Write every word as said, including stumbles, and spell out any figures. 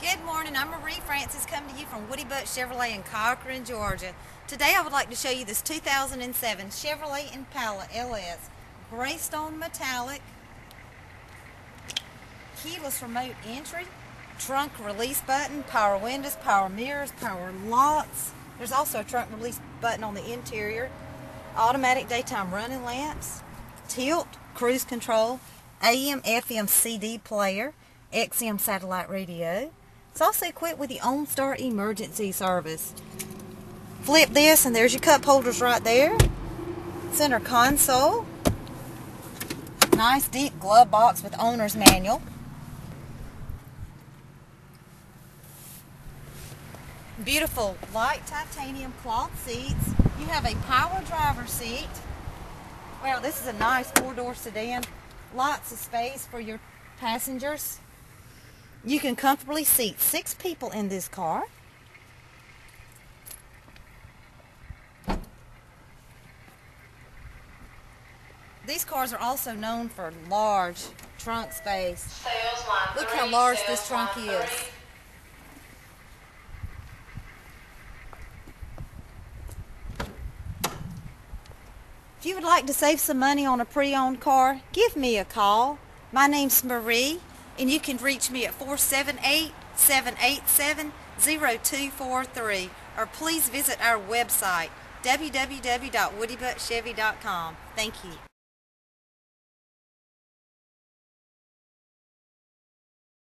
Good morning, I'm Marie Francis coming to you from Woody Butts Chevrolet in Cochran, Georgia. Today I would like to show you this two thousand seven Chevrolet Impala L S, Greystone Metallic, keyless remote entry, trunk release button, power windows, power mirrors, power locks. There's also a trunk release button on the interior, automatic daytime running lamps, tilt, cruise control, A M F M C D player, X M satellite radio. It's also equipped with the OnStar emergency service. Flip this and there's your cup holders right there. Center console. Nice deep glove box with owner's manual. Beautiful light titanium cloth seats. You have a power driver seat. Wow, this is a nice four-door sedan. Lots of space for your passengers. You can comfortably seat six people in this car. These cars are also known for large trunk space. Look how large this trunk is. If you would like to save some money on a pre-owned car, give me a call. My name's Marie, and you can reach me at four seven eight, seven eight seven, zero two four three, or please visit our website, w w w dot woody butts chevy dot com. Thank you.